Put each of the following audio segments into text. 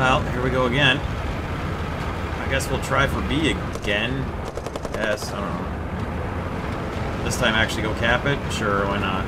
Well, here we go again. I guess we'll try for B again. Yes, I don't know. This time actually go cap it? Sure, why not?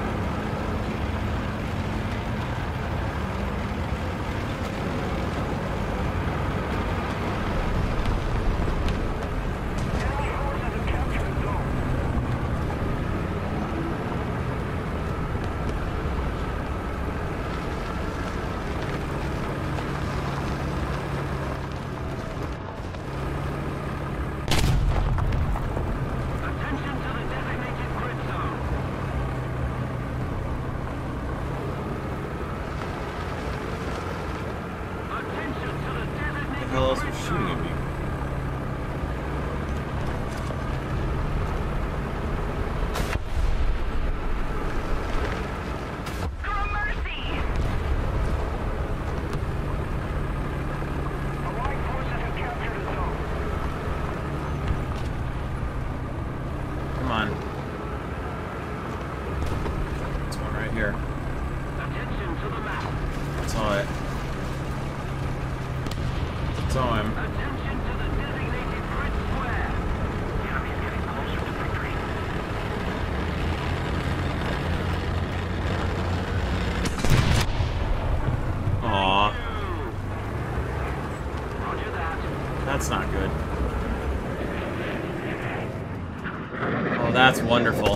That's wonderful.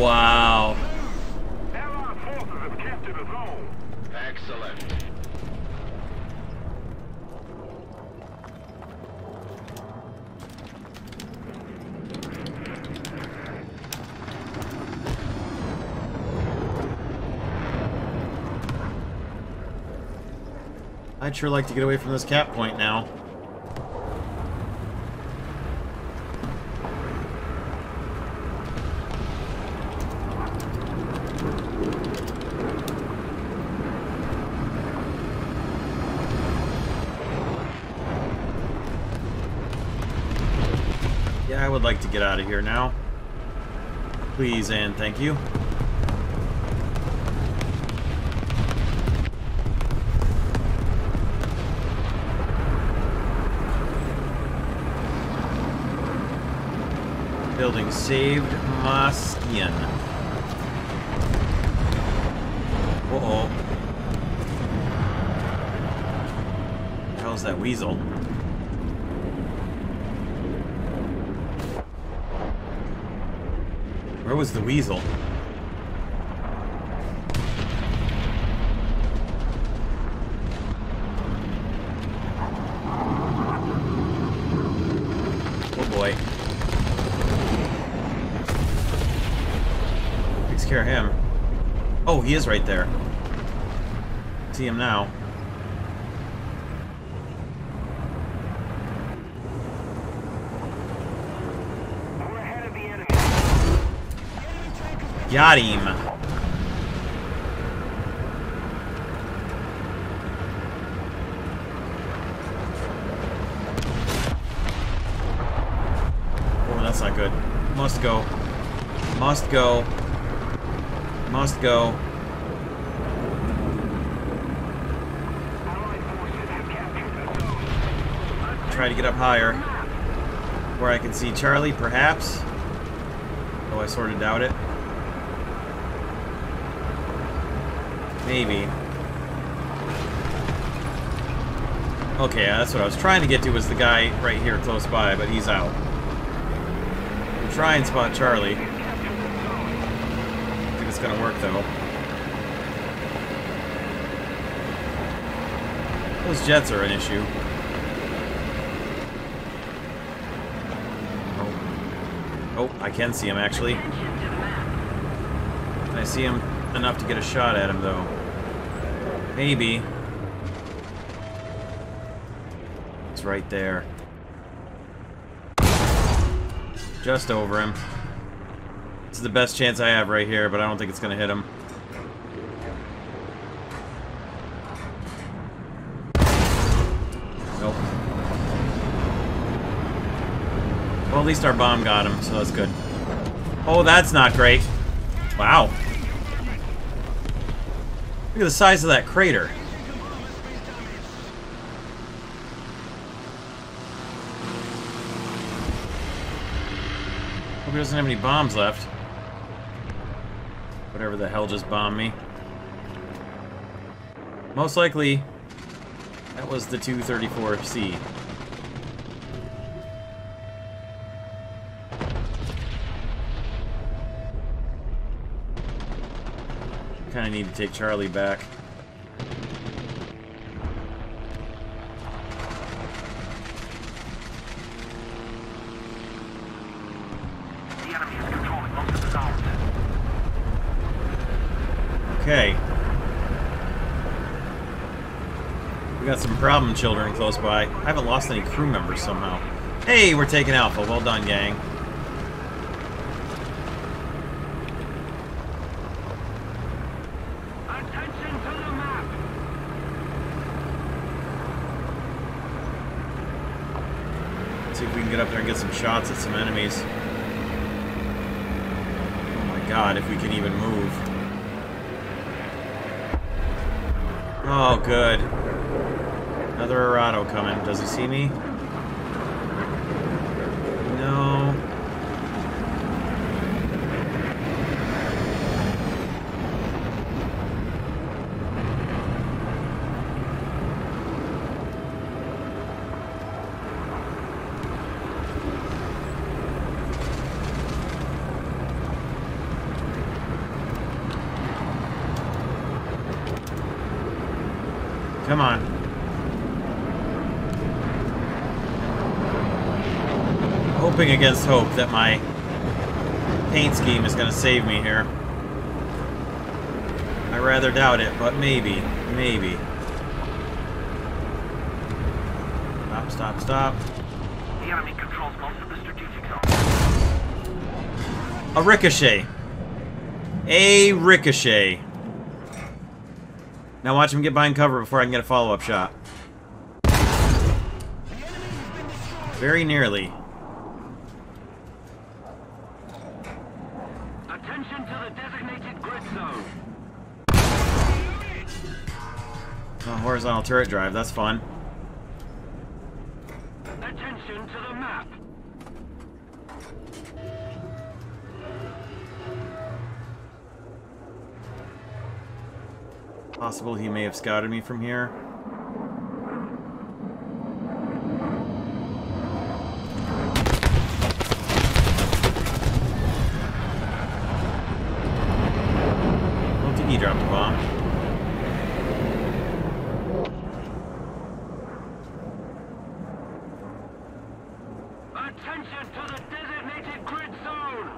Wow. Excellent. I'd sure like to get away from this cap point now. Like to get out of here now. Please and thank you. Building saved Moskian. Uh-oh. How's that weasel? Where was the weasel? Oh boy. Takes care of him. Oh, he is right there. See him now. Got him. Oh, that's not good. Must go. Must go. Must go. Try to get up higher. Where I can see Charlie, perhaps. Though I sort of doubt it. Maybe. Okay, that's what I was trying to get to, was the guy right here close by, but he's out. I'm trying to spot Charlie. I think it's gonna work, though. Those jets are an issue. Oh, I can see him, actually. Can I see him? Enough to get a shot at him, though. Maybe. It's right there. Just over him. This is the best chance I have right here, but I don't think it's gonna hit him. Nope. Well, at least our bomb got him, so that's good. Oh, that's not great. Wow. Look at the size of that crater. Hope he doesn't have any bombs left. Whatever the hell just bombed me. Most likely, that was the 234C. Kind of need to take Charlie back. The enemy is controlling most of the towers. Okay. We got some problem children close by. I haven't lost any crew members somehow. Hey, we're taking Alpha. Well done, gang. Get up there and get some shots at some enemies. Oh my god, if we can even move. Oh, good. Another Arado coming. Does he see me? No. Come on. Hoping against hope that my paint scheme is going to save me here. I rather doubt it, but maybe. Maybe. Stop, stop, stop. The enemy controls most of the strategic zone. A ricochet. A ricochet. Now watch him get behind cover before I can get a follow-up shot. Very nearly. Attention to the designated grid zone. Oh, horizontal turret drive, that's fun. Attention to the map. Possible he may have scouted me from here. I don't think he dropped a bomb. Attention to the designated grid zone.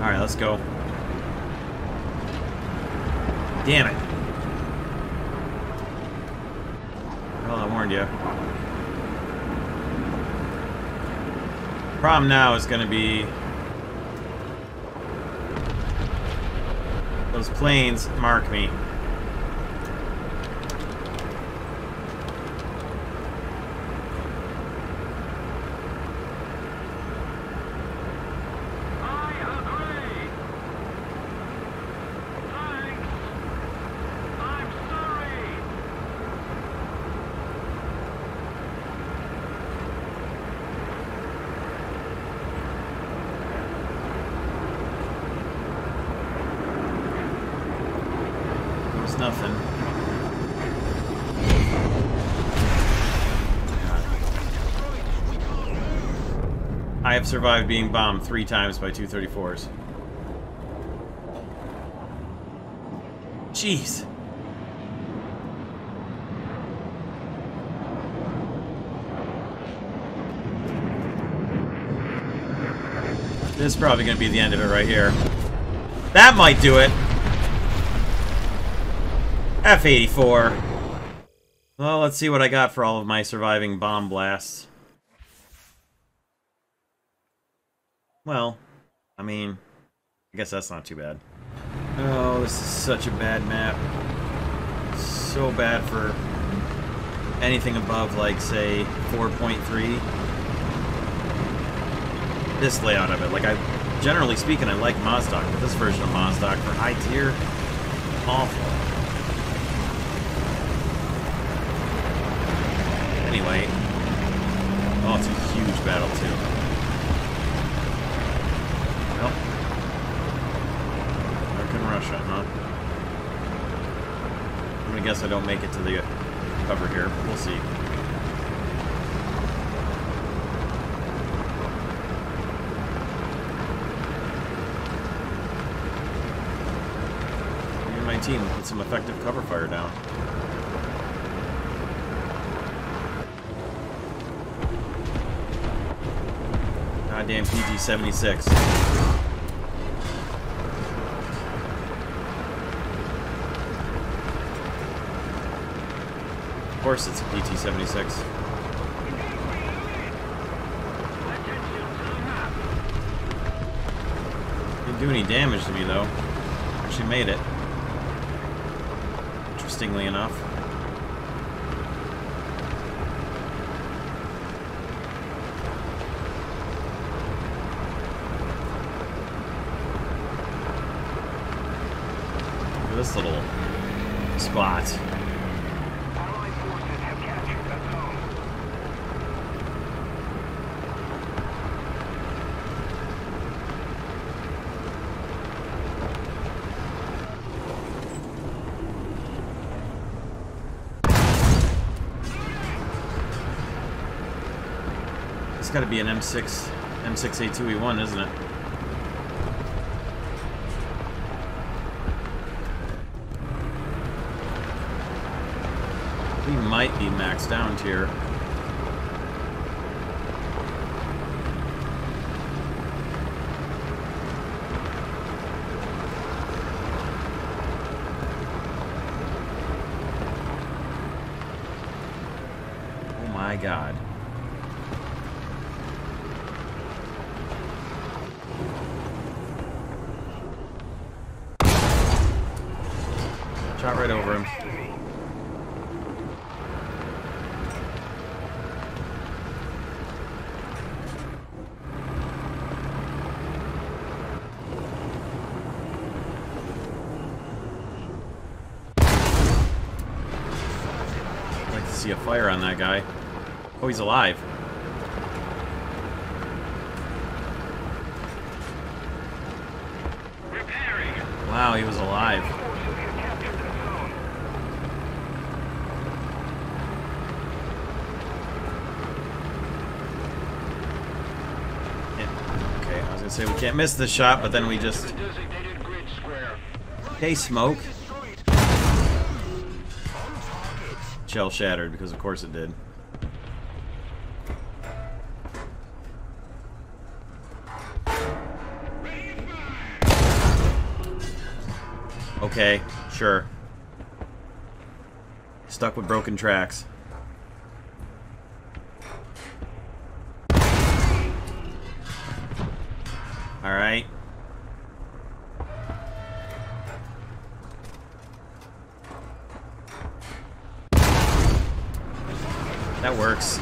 All right, let's go. Damn it. Well, I warned you. Problem now is going to be those planes mark me. Nothing. God. I have survived being bombed 3 times by 234s. Jeez. This is probably going to be the end of it right here. That might do it. F-84. Well, let's see what I got for all of my surviving bomb blasts. Well, I mean, I guess that's not too bad. Oh, this is such a bad map. So bad for anything above, like, say, 4.3. This layout of it. Like, I generally speaking, I like Mozdok, but this version of Mozdok for high tier, awful. Anyway, oh, it's a huge battle too. Well, American Russia, huh? I'm gonna guess I don't make it to the cover here, but we'll see. Team put some effective cover fire down. Goddamn PG 76. Of course it's a PT 76. Didn't do any damage to me though. Actually made it. Interestingly enough. Look at this little spot. It's got to be an M6A2E1, isn't it? We might be maxed out here. Oh my God. Shot right over him. I'd like to see a fire on that guy. Oh, he's alive. Wow, he was alive. Say we can't miss this shot, but then we just hey smoke. Shell shattered because of course it did. Okay, sure. Stuck with broken tracks. All right. That works.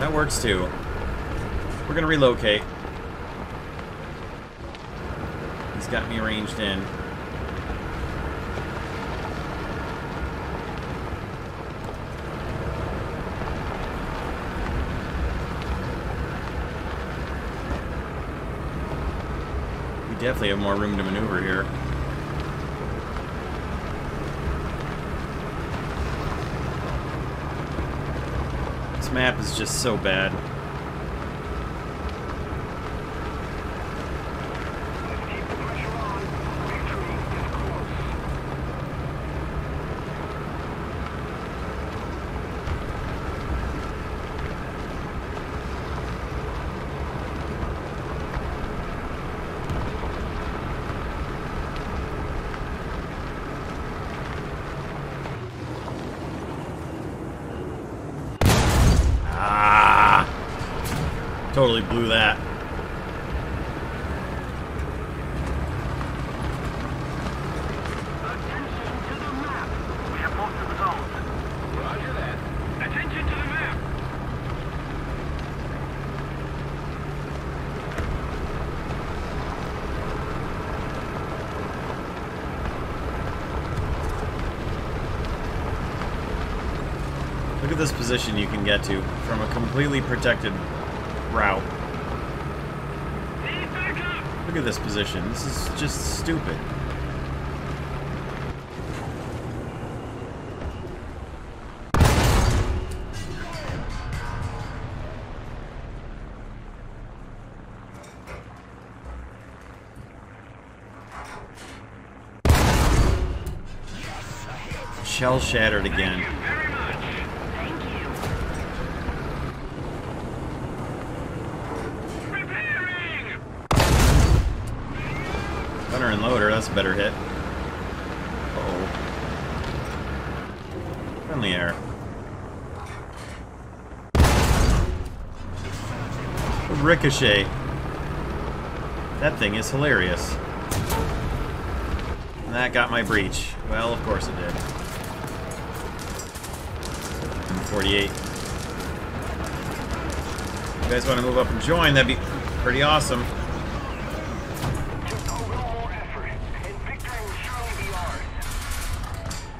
That works too. We're gonna relocate. He's got me ranged in. Definitely have more room to maneuver here. This map is just so bad. Totally blew that. Attention to the map. We have most of the zones. Roger that. Attention to the map. at this position you can get to from a completely protected route. Look at this position. This is just stupid. Shell shattered again. Thank you very much. Thank you. Repairing. Gunner and loader, that's a better hit. Uh-oh. Friendly air. A ricochet. That thing is hilarious. And that got my breach. Well, of course it did. 48. If you guys want to move up and join, that'd be pretty awesome.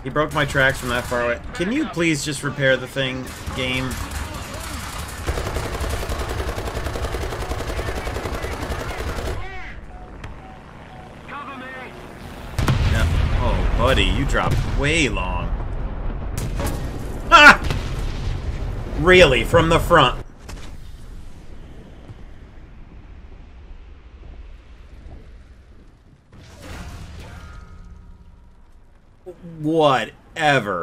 He broke my tracks from that far away. Can you please just repair the thing, game? Yeah. Oh, buddy, you dropped way long. Ah! Really, from the front. Whatever.